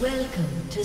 Welcome to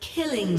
Killing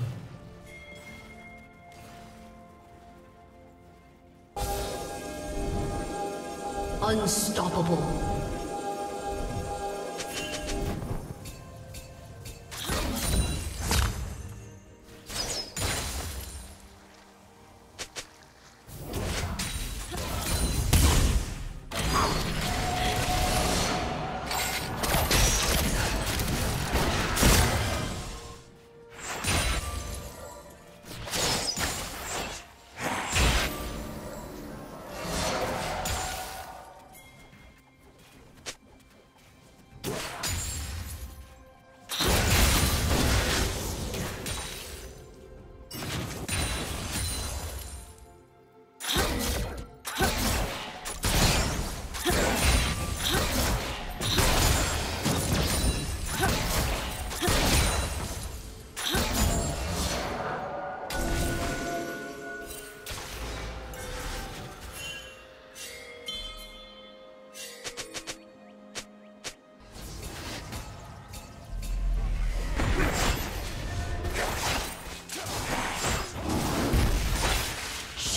Unstoppable.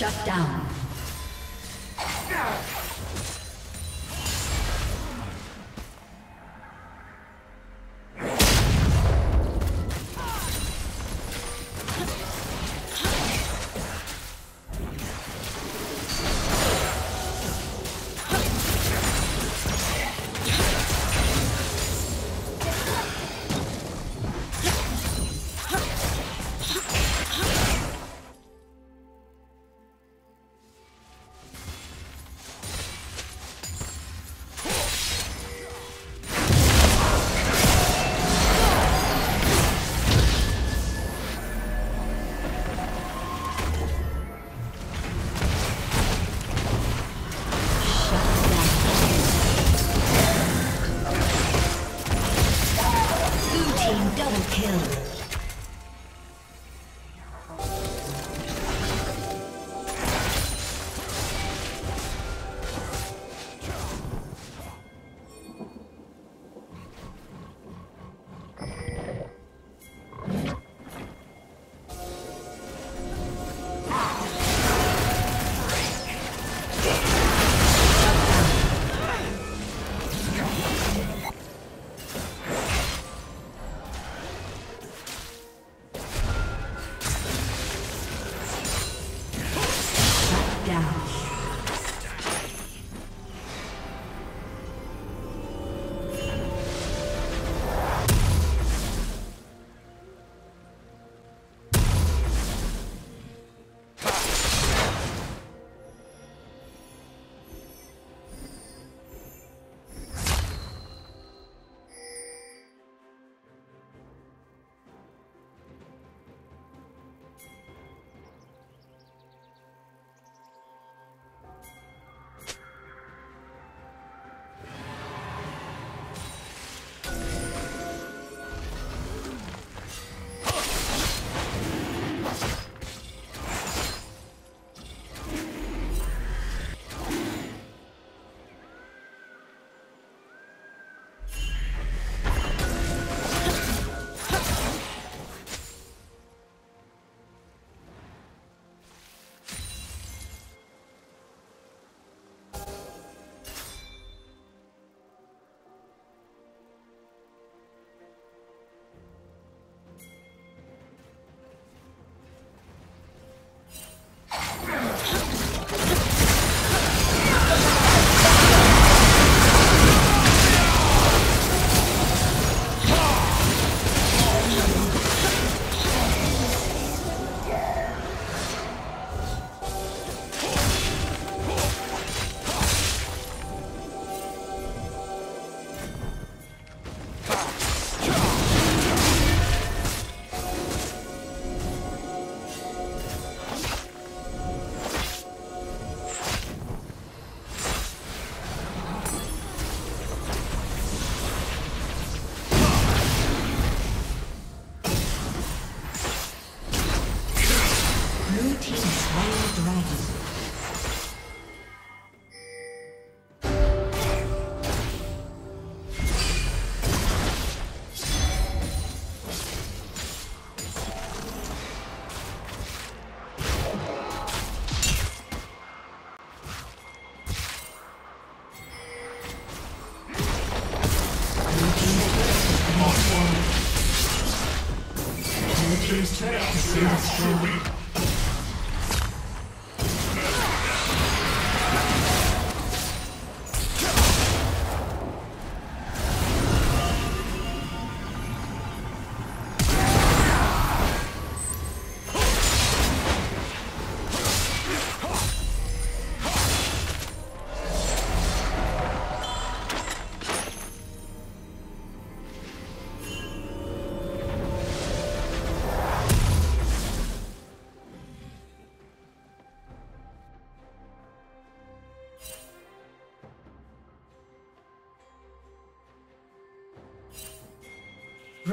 Shut down.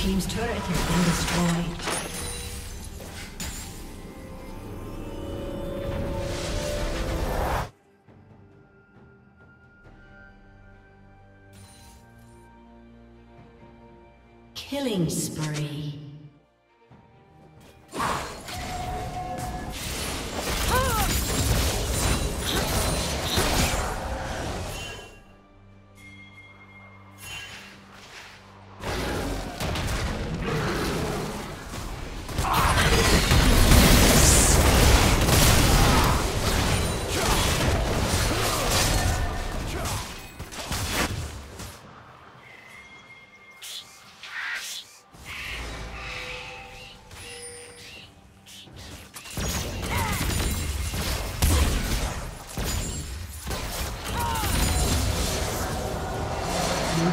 Team's turret has been destroyed. Killing spree.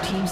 Team's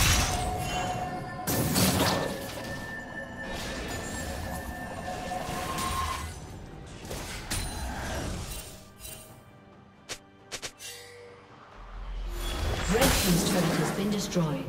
Destroyed.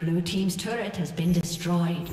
Blue Team's turret has been destroyed.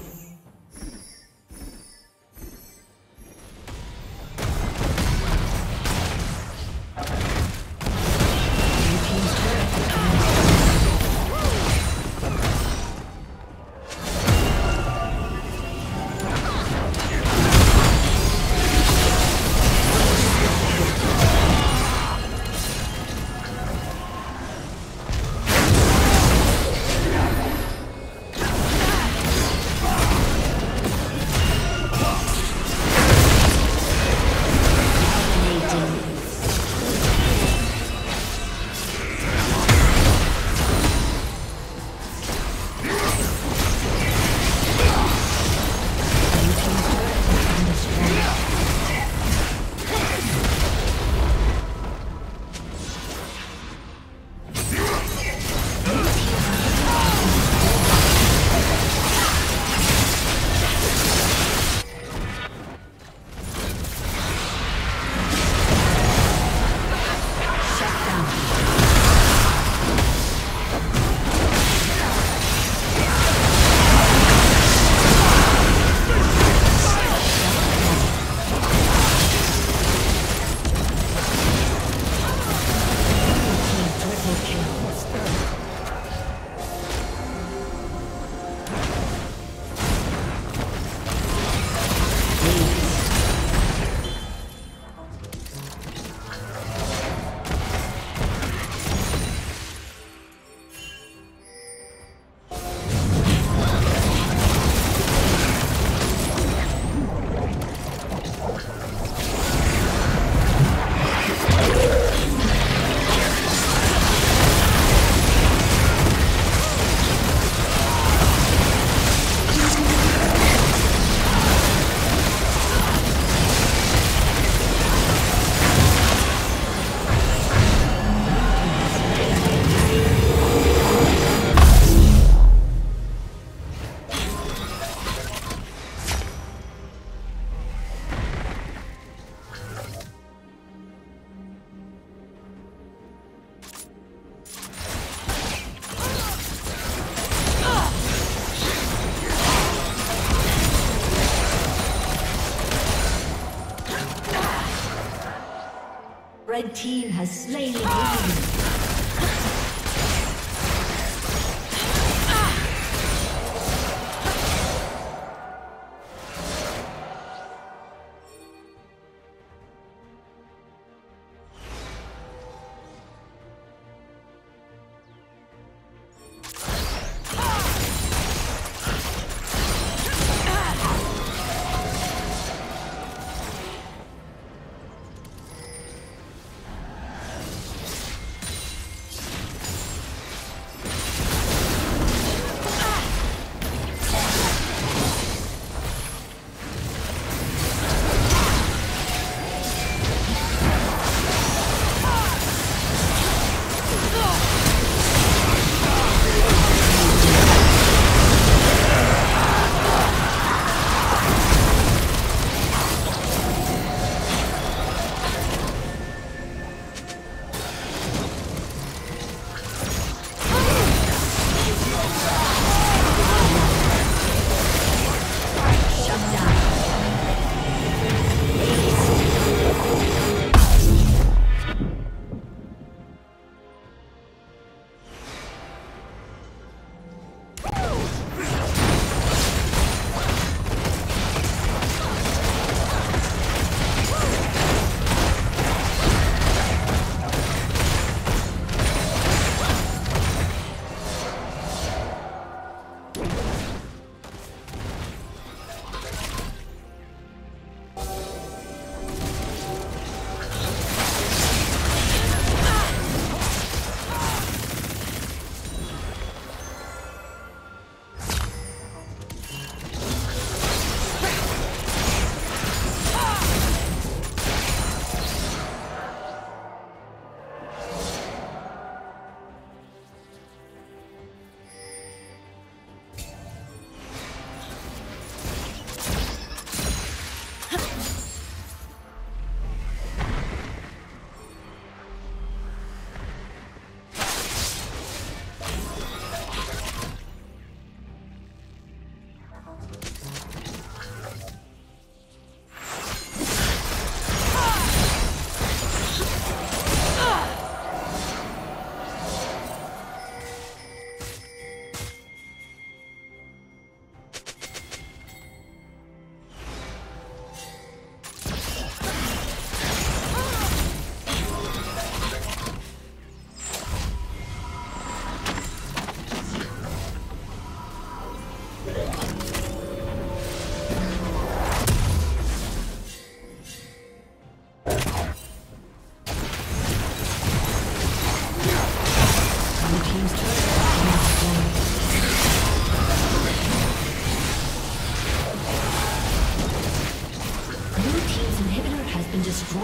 Red team has slain the dragon. Destroyed.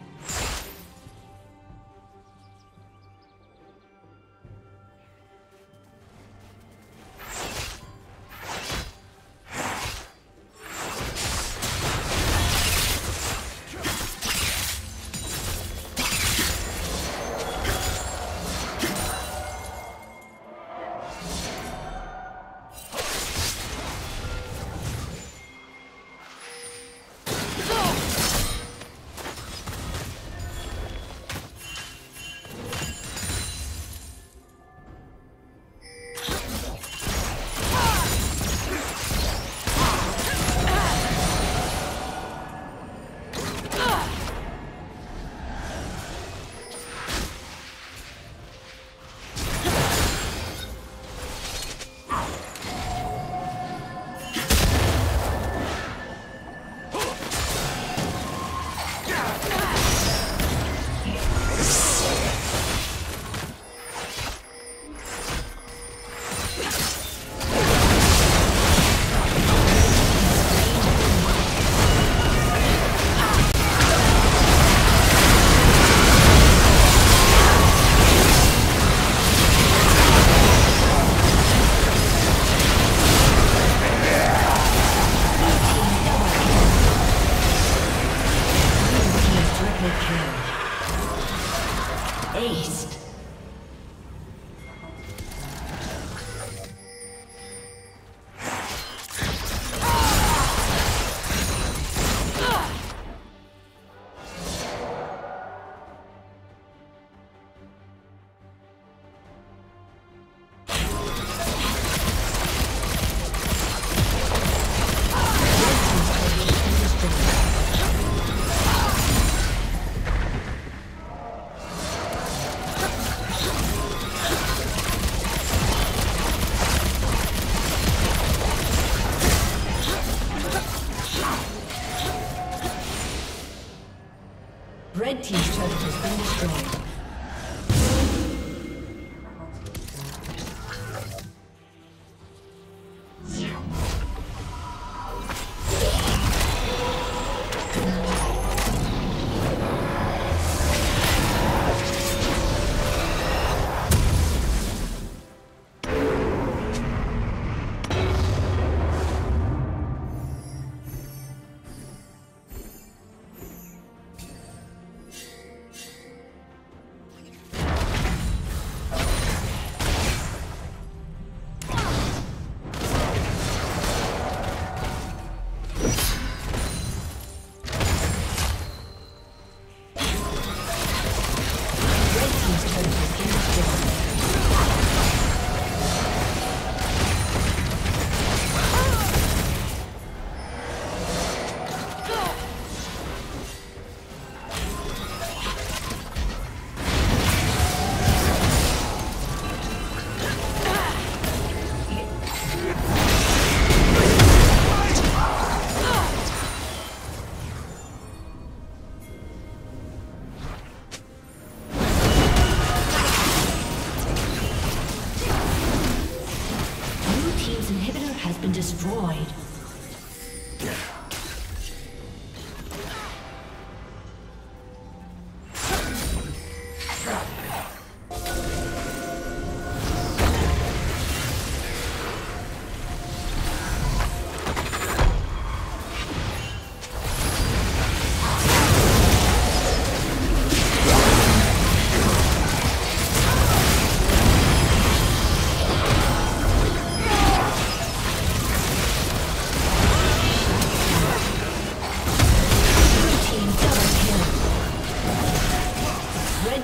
Red team's turret has been destroyed.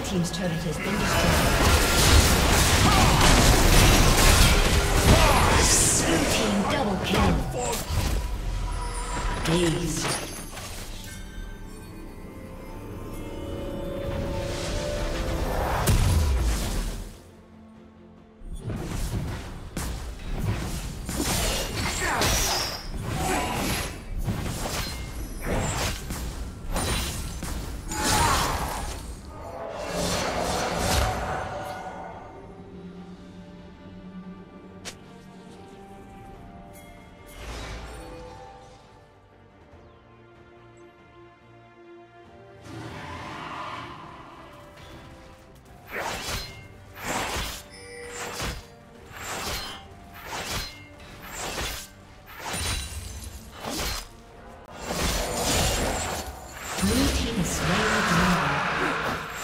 Team's turret has been destroyed. Blue team double kill. Dazed. Blue team is slain the dragon.